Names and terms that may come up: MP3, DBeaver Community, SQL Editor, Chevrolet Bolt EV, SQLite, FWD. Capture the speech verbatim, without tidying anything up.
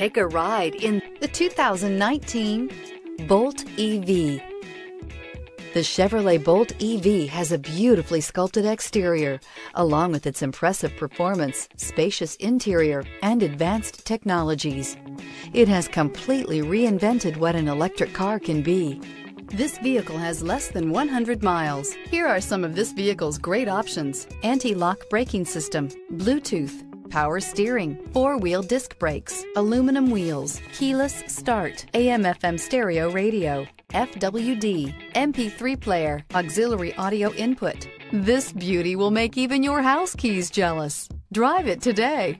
Take a ride in the two thousand nineteen Bolt E V. The Chevrolet Bolt E V has a beautifully sculpted exterior, along with its impressive performance, spacious interior, and advanced technologies. It has completely reinvented what an electric car can be. This vehicle has less than one hundred miles. Here are some of this vehicle's great options: anti-lock braking system, Bluetooth, power steering, four-wheel disc brakes, aluminum wheels, keyless start, A M F M stereo radio, F W D, M P three player, auxiliary audio input. This beauty will make even your house keys jealous. Drive it today.